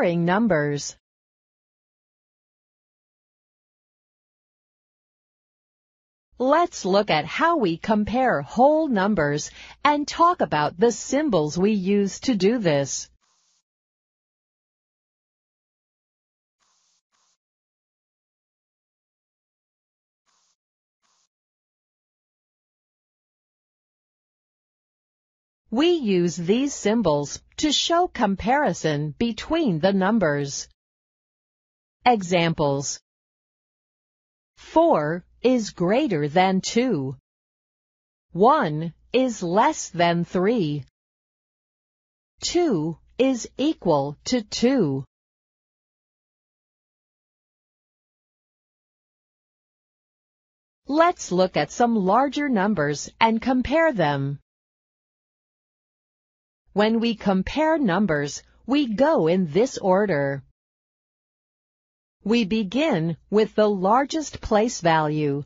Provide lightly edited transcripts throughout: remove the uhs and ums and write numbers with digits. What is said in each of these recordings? comparing numbers. Let's look at how we compare whole numbers and talk about the symbols we use to do this. We use these symbols to show comparison between the numbers. Examples: 4 is greater than 2. 1 is less than 3. 2 is equal to 2. Let's look at some larger numbers and compare them. When we compare numbers, we go in this order. We begin with the largest place value.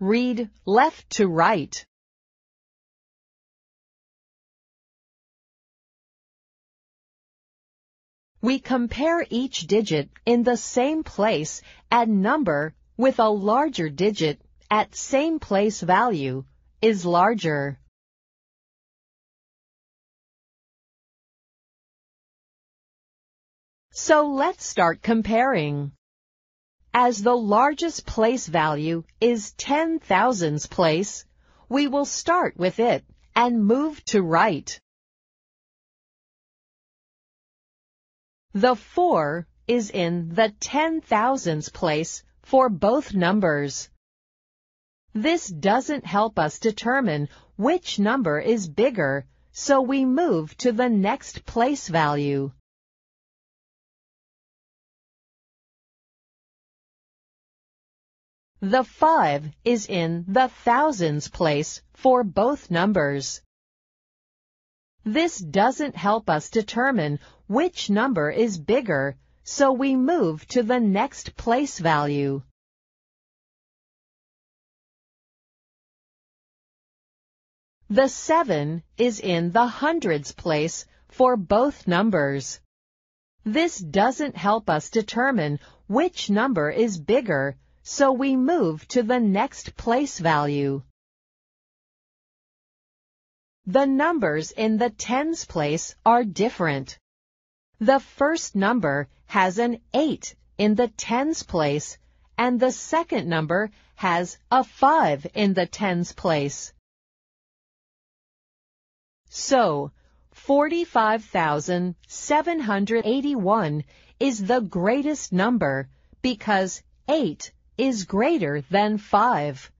Read left to right. We compare each digit in the same place and number with a larger digit at same place value is larger. So let's start comparing. As the largest place value is 10,000's place, we will start with it and move to right. The 4 is in the 10,000's place for both numbers. This doesn't help us determine which number is bigger, so we move to the next place value. The 5 is in the thousands place for both numbers. This doesn't help us determine which number is bigger, so we move to the next place value. The 7 is in the hundreds place for both numbers. This doesn't help us determine which number is bigger, so we move to the next place value. The numbers in the tens place are different. The first number has an 8 in the tens place, and the second number has a 5 in the tens place. So, 45,781 is the greatest number because 8 is greater than 5.